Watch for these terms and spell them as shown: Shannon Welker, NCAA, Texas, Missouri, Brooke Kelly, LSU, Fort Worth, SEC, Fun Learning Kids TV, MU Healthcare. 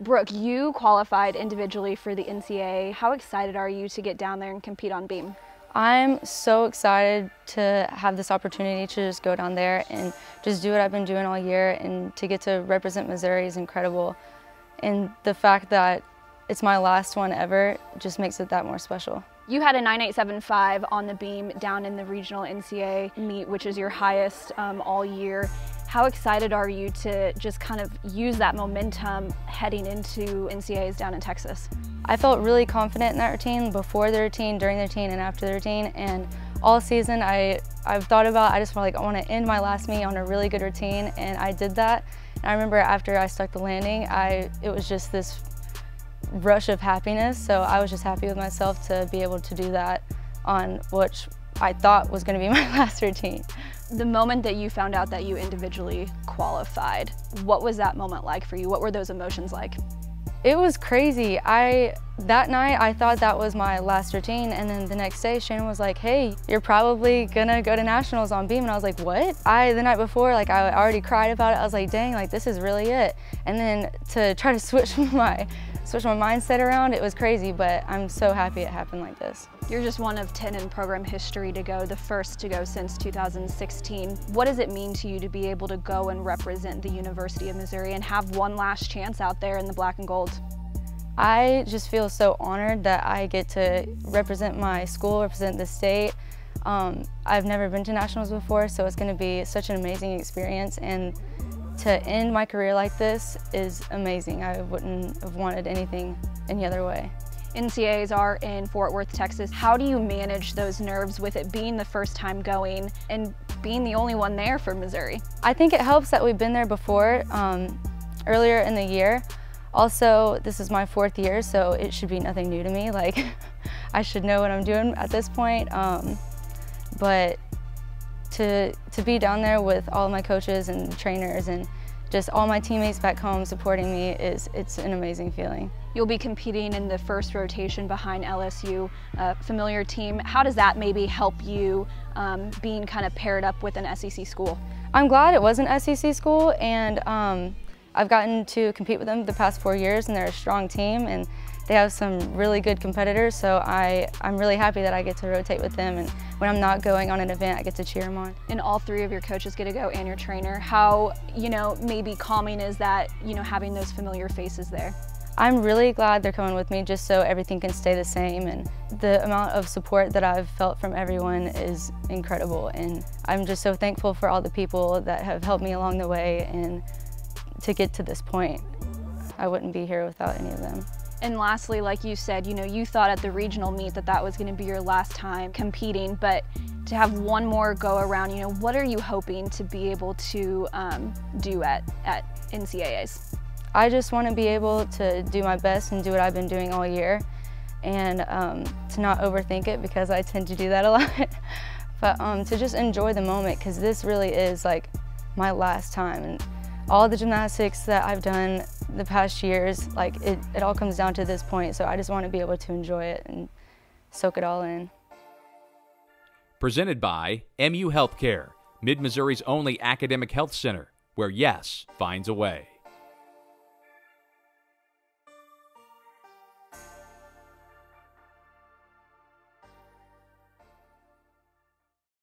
Brooke, you qualified individually for the NCAA. How excited are you to get down there and compete on beam? I'm so excited to have this opportunity to just go down there and just do what I've been doing all year, and to get to represent Missouri is incredible. And the fact that it's my last one ever just makes it that more special. You had a 9.875 on the beam down in the regional NCAA meet, which is your highest all year. How excited are you to just kind of use that momentum heading into NCAAs down in Texas? I felt really confident in that routine, before the routine, during the routine, and after the routine. And all season I've thought about, I just want, like, I want to end my last meet on a really good routine, and I did that. And I remember after I stuck the landing, it was just this rush of happiness. So I was just happy with myself to be able to do that on which I thought was going to be my last routine. The moment that you found out that you individually qualified, what was that moment like for you? What were those emotions like? It was crazy. That night I thought that was my last routine, and then the next day Shannon was like, hey, you're probably gonna go to nationals on beam. And I was like, what? The night before, like, I already cried about it. I was like, dang, like, this is really it. And then to try to switch my mindset around, it was crazy, but I'm so happy it happened like this. You're just one of 10 in program history to go, the first to go since 2016. What does it mean to you to be able to go and represent the University of Missouri and have one last chance out there in the black and gold? I just feel so honored that I get to represent my school, represent the state. I've never been to nationals before, so it's going to be such an amazing experience, and to end my career like this is amazing. I wouldn't have wanted anything any other way. NCAAs are in Fort Worth, Texas. How do you manage those nerves with it being the first time going and being the only one there for Missouri? I think it helps that we've been there before, earlier in the year. Also, this is my fourth year, so it should be nothing new to me. Like, I should know what I'm doing at this point. But to be down there with all my coaches and trainers and just all my teammates back home supporting me, it's an amazing feeling. You'll be competing in the first rotation behind LSU, a familiar team. How does that maybe help you being kind of paired up with an SEC school? I'm glad it was an SEC school, and I've gotten to compete with them the past 4 years, and they're a strong team, and they have some really good competitors, so I'm really happy that I get to rotate with them, and when I'm not going on an event, I get to cheer them on. And all three of your coaches get to go, and your trainer. How, you know, maybe calming is that, you know, having those familiar faces there? I'm really glad they're coming with me just so everything can stay the same, and the amount of support that I've felt from everyone is incredible, and I'm just so thankful for all the people that have helped me along the way, and to get to this point, I wouldn't be here without any of them. And lastly, like you said, you know, you thought at the regional meet that that was going to be your last time competing, but to have one more go around, you know, what are you hoping to be able to do at NCAAs? I just want to be able to do my best and do what I've been doing all year, and to not overthink it, because I tend to do that a lot, but to just enjoy the moment, because this really is, like, my last time. And all the gymnastics that I've done the past years, like, it all comes down to this point, so I just want to be able to enjoy it and soak it all in. Presented by MU Healthcare, Mid-Missouri's only academic health center, where yes finds a way.